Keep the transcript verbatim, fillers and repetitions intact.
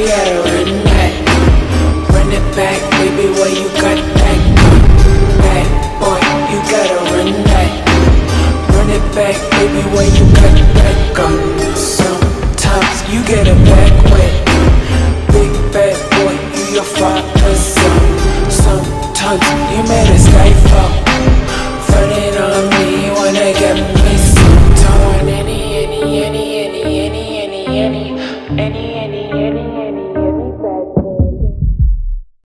we gotta run it back. Run it back, baby, where you got that? Back, boy, you gotta run it back. Run it back, baby, where you got that? Sometimes you get a back wet.